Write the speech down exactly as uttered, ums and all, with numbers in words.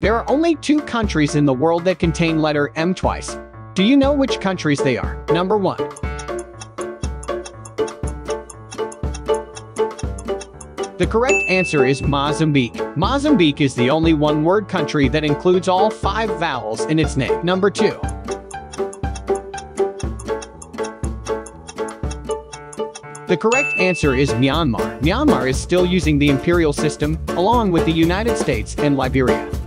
There are only two countries in the world that contain letter M twice. Do you know which countries they are? Number one. The correct answer is Mozambique. Mozambique is the only one-word country that includes all five vowels in its name. Number two. The correct answer is Myanmar. Myanmar is still using the imperial system, along with the United States and Liberia.